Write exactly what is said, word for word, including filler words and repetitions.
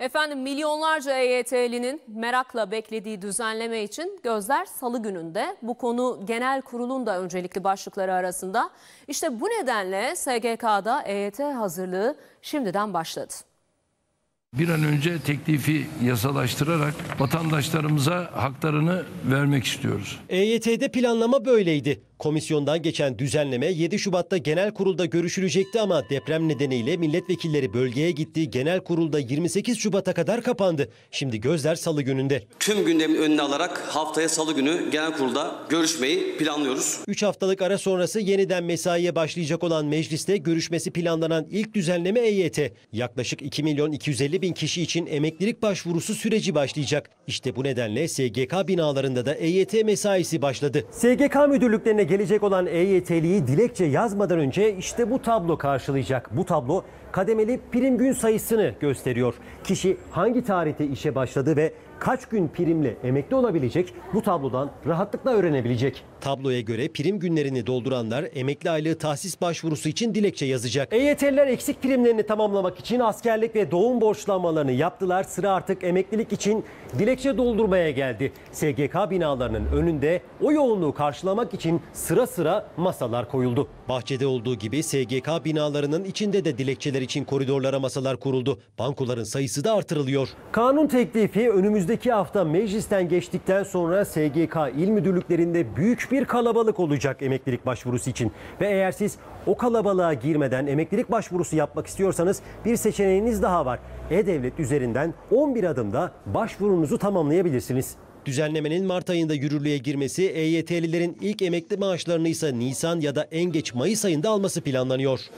Efendim milyonlarca E Y T'linin merakla beklediği düzenleme için gözler salı gününde. Bu konu genel kurulun da öncelikli başlıkları arasında. İşte bu nedenle S G K'da E Y T hazırlığı şimdiden başladı. Bir an önce teklifi yasalaştırarak vatandaşlarımıza haklarını vermek istiyoruz. E Y T'de planlama böyleydi. Komisyondan geçen düzenleme yedi Şubat'ta genel kurulda görüşülecekti ama deprem nedeniyle milletvekilleri bölgeye gitti. Genel kurulda yirmi sekiz Şubat'a kadar kapandı. Şimdi gözler salı gününde. Tüm gündemin önüne alarak haftaya salı günü genel kurulda görüşmeyi planlıyoruz. üç haftalık ara sonrası yeniden mesaiye başlayacak olan mecliste görüşmesi planlanan ilk düzenleme E Y T. Yaklaşık iki milyon iki yüz elli bin kişi için emeklilik başvurusu süreci başlayacak. İşte bu nedenle S G K binalarında da E Y T mesaisi başladı. S G K müdürlüklerine gelecek olan E Y T'liyi dilekçe yazmadan önce işte bu tablo karşılayacak. Bu tablo kademeli prim gün sayısını gösteriyor. Kişi hangi tarihte işe başladı ve kaç gün primle emekli olabilecek, bu tablodan rahatlıkla öğrenebilecek. Tabloya göre prim günlerini dolduranlar emekli aylığı tahsis başvurusu için dilekçe yazacak. E Y T'liler eksik primlerini tamamlamak için askerlik ve doğum borçlanmalarını yaptılar. Sıra artık emeklilik için dilekçe doldurmaya geldi. S G K binalarının önünde o yoğunluğu karşılamak için sıra sıra masalar koyuldu. Bahçede olduğu gibi S G K binalarının içinde de dilekçeler için koridorlara masalar kuruldu. Bankoların sayısı da artırılıyor. Kanun teklifi önümüz Önümüzdeki hafta meclisten geçtikten sonra S G K il müdürlüklerinde büyük bir kalabalık olacak emeklilik başvurusu için. Ve eğer siz o kalabalığa girmeden emeklilik başvurusu yapmak istiyorsanız bir seçeneğiniz daha var. E-Devlet üzerinden on bir adımda başvurunuzu tamamlayabilirsiniz. Düzenlemenin Mart ayında yürürlüğe girmesi, E Y T'lilerin ilk emekli maaşlarını ise Nisan ya da en geç Mayıs ayında alması planlanıyor.